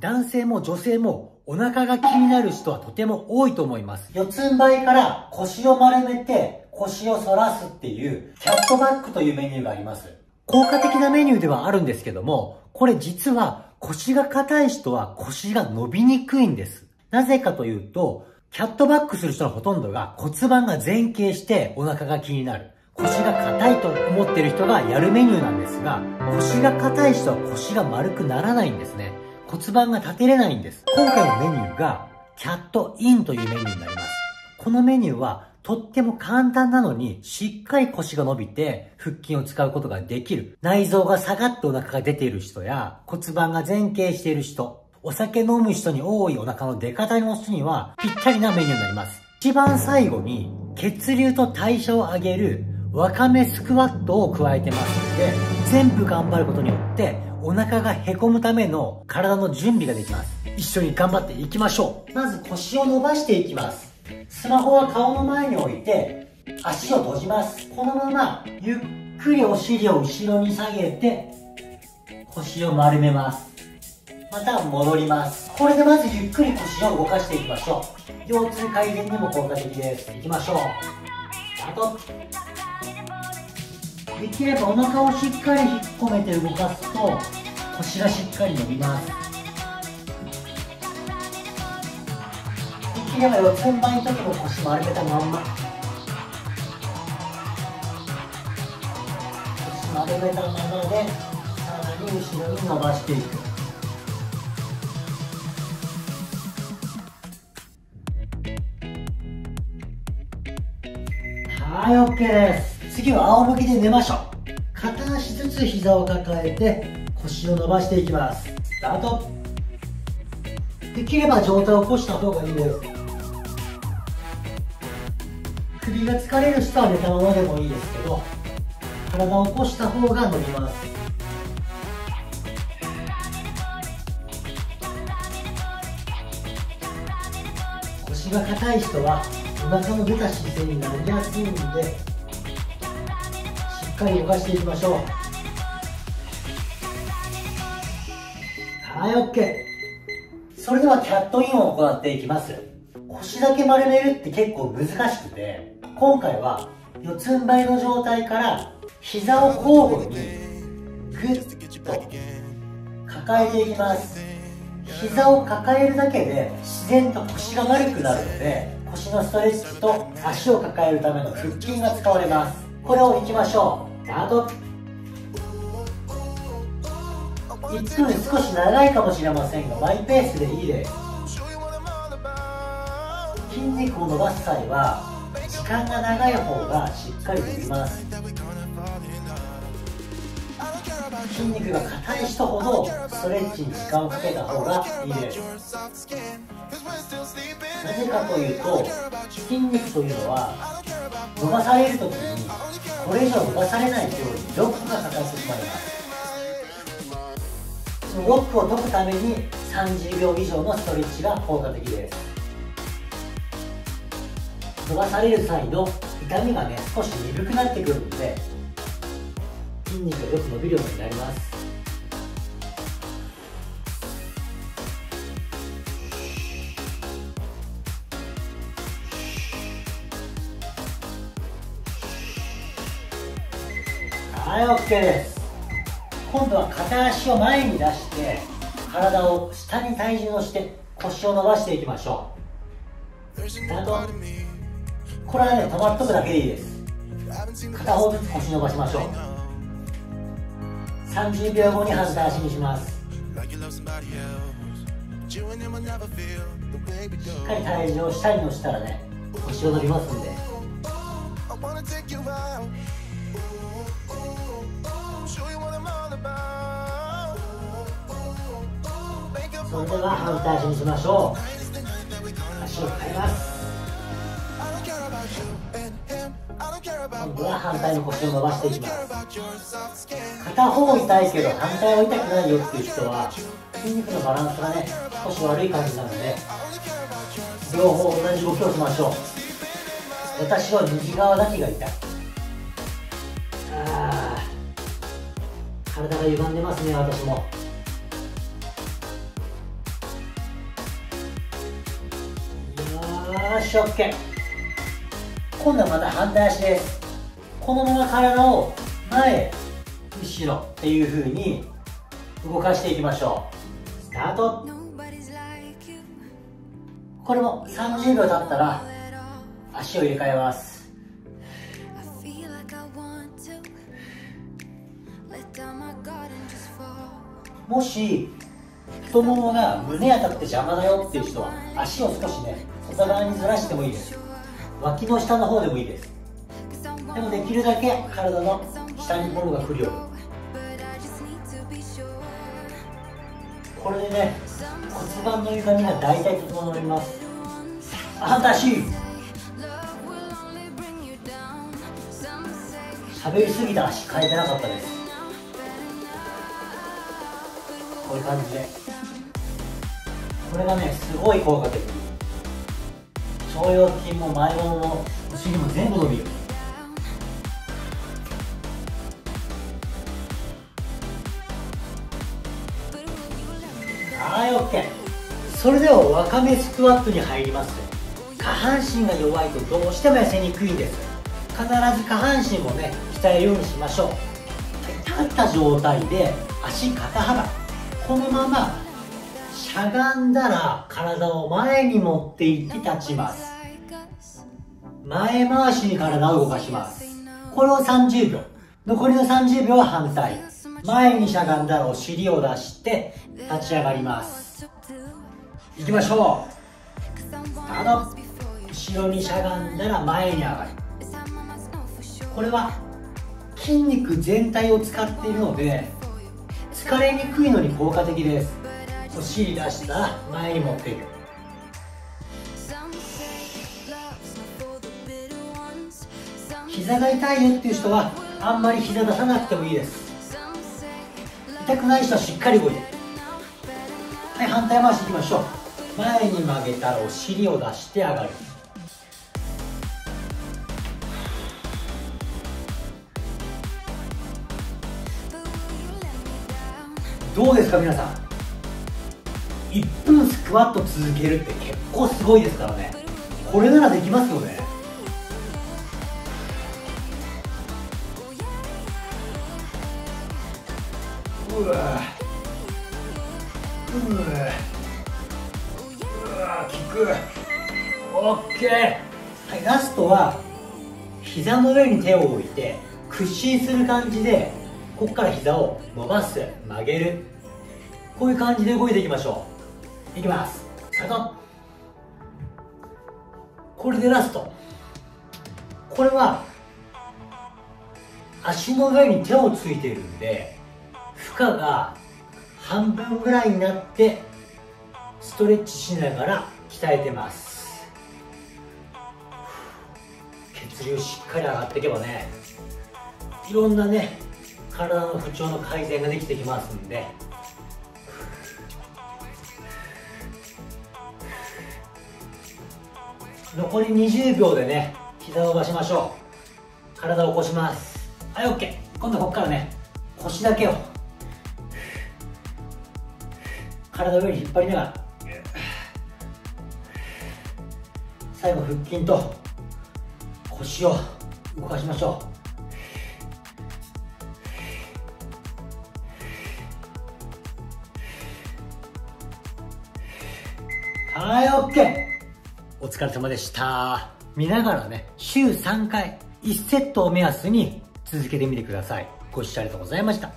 男性も女性もお腹が気になる人はとても多いと思います。四つん這いから腰を丸めて腰を反らすっていうキャットバックというメニューがあります。効果的なメニューではあるんですけども、これ実は腰が硬い人は腰が伸びにくいんです。なぜかというと、キャットバックする人のほとんどが骨盤が前傾してお腹が気になる。腰が硬いと思ってる人がやるメニューなんですが、腰が硬い人は腰が丸くならないんですね。骨盤が立てれないんです。今回のメニューがキャットインというメニューになります。このメニューはとっても簡単なのにしっかり腰が伸びて腹筋を使うことができる。内臓が下がってお腹が出ている人や骨盤が前傾している人、お酒飲む人に多いお腹の出方の人にはぴったりなメニューになります。一番最後に血流と代謝を上げるわかめスクワットを加えてますので、全部頑張ることによってお腹がへこむための体の準備ができます。一緒に頑張っていきましょう。まず腰を伸ばしていきます。スマホは顔の前に置いて足を閉じます。このままゆっくりお尻を後ろに下げて腰を丸めます。また戻ります。これでまずゆっくり腰を動かしていきましょう。腰痛改善にも効果的です。いきましょう。スタート。できればお腹をしっかり引っ込めて動かすと腰がしっかり伸びます。できれば四つん這いの時も腰丸めたまんま、腰丸めたままでさらに後ろに伸ばしていく。はい、OK です。次は仰向けで寝ましょう。片足ずつ膝を抱えて腰を伸ばしていきます。スタート。できれば上体を起こした方がいいです。首が疲れる人は寝たままでもいいですけど、体を起こした方が伸びます。腰が硬い人はお腹の出た姿勢になりやすいのでしっかり動かしていきましょう。はい、OK。それではキャットインを行っていきます。腰だけ丸めるって結構難しくて、今回は四つん這いの状態から膝を交互にグッと抱えていきます。膝を抱えるだけで自然と腰が丸くなるので、腰のストレッチと足を抱えるための腹筋が使われます。これをいきましょう。スタート。1分少し長いかもしれませんがマイペースでいいです。筋肉を伸ばす際は時間が長い方がしっかり伸びます。筋肉が硬い人ほどストレッチに時間をかけた方がいいです。なぜかというと筋肉というのは伸ばされるときにこれ以上伸ばされないようにロックがかかってしまいます。そのロックを解くために30秒以上のストレッチが効果的です。伸ばされる際の痛みがね、少し鈍くなってくるので筋肉がよく伸びるようになります。はい、OK です。今度は片足を前に出して、体を下に体重をして、腰を伸ばしていきましょう。スタート。これはね、止まっとくだけでいいです。片方ずつ腰伸ばしましょう。30秒後に反対足にします。しっかり体重を下に乗せたらね、腰を伸びますんで。それでは反対足にしましょう。足を変えます。今度は反対の腰を伸ばしていきます。片方痛いけど反対は痛くないよっていう人は筋肉のバランスがね、少し悪い感じなので両方同じ動きをしましょう。私は右側だけが痛い。あー、体が歪んでますね。私もよし OK。 今度はまた反対足です。このまま体を前後ろっていう風に動かしていきましょう。スタート。これも30秒経ったら足を入れ替えます。もし太ももが胸当たって邪魔だよっていう人は足を少しね外側にずらしてもいいです。脇の下の方でもいいです。でもできるだけ体の下にボールが来るように。これでね骨盤の歪みが大体整います。反対足。喋りすぎた。足変えてなかったです。こういう感じで、これがねすごい効果的。腸腰筋も前もももお尻も全部伸びる。はい OK。 それではわかめスクワットに入ります。下半身が弱いとどうしても痩せにくいんです。必ず下半身もね鍛えるようにしましょう。立った状態で足肩幅、このまましゃがんだら体を前に持っていって立ちます。前回しに体を動かします。これを30秒。残りの30秒は反対。前にしゃがんだらお尻を出して立ち上がります。いきましょう。スタート。後ろにしゃがんだら前に上がる。これは筋肉全体を使っているので疲れにくいのに効果的です。お尻出したら前に持っていく。膝が痛いよっていう人はあんまり膝出さなくてもいいです。痛くない人はしっかり動いて。はい、反対回しいきましょう。前に曲げたらお尻を出して上がる。どうですか皆さん、1分スクワット続けるって結構すごいですからね。これならできますよね。うわうわうわ、効く。 OK。 はい、ラストは膝の上に手を置いて屈伸する感じで、ここから膝を伸ばす、曲げる、こういう感じで動いていきましょう。いきます。スタート。これでラスト。これは足の上に手をついているんで負荷が半分ぐらいになってストレッチしながら鍛えてます。血流しっかり上がっていけばね、いろんなね体の不調の改善ができてきますんで、残り20秒でね膝を伸ばしましょう。体を起こします。はい OK。 今度はここからね腰だけを体を上に引っ張りながら、最後腹筋と腰を動かしましょう。はい OK。 お疲れ様でした。見ながらね週3回1セットを目安に続けてみてください。ご視聴ありがとうございました。